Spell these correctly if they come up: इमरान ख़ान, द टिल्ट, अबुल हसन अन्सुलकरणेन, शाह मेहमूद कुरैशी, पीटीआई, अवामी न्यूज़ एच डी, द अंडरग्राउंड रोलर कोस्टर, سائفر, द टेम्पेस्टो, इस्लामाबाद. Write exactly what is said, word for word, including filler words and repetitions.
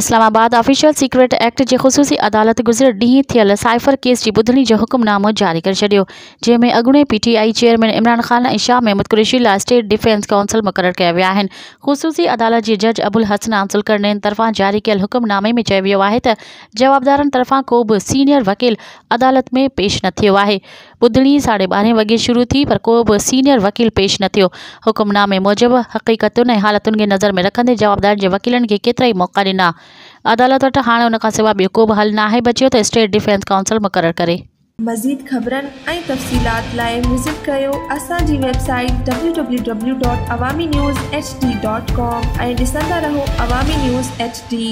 इस्लामाबाद official secret act के खुसूसी अदालत गुजर डी थियल साइफर केस की बुधणी जो हुक्मनामो जारी कर छो जैमें अगुणे पीटीआई चेयरमैन इमरान ख़ान और शाह मेहमूद कुरैशी ला स्टेट डिफेंस काउंसिल मुकर किया व्या। खुसूसी अदालत के जज अबुल हसन अन्सुलकरणेन तरफा जारी कल हुक्मनामे में चयो है त जवाबदारन तरफा को भी सीनियर वकील अदालत में पेश न थो है। बुधणी साढ़े बारह वगे शुरू थी पर को भी सीनियर वकील पेश न थो। हुक्मनामे मूजिब हकीकतुन ए हालतुन के नजर में रखते जवाबदार के वकीलन के केतरा ही मौका दिना। अदालत वट हाँ उन सिवा बो को भी हल ना बचो तो स्टेट डिफेंस काउंसिल मुकर करे। मजीद खबरन और तफसीलात लाए विजिट कयो असाजी website W W W dot अवामी न्यूज़ एच डी dot com और दिसंदा रहो अवामी न्यूज़ एच डी।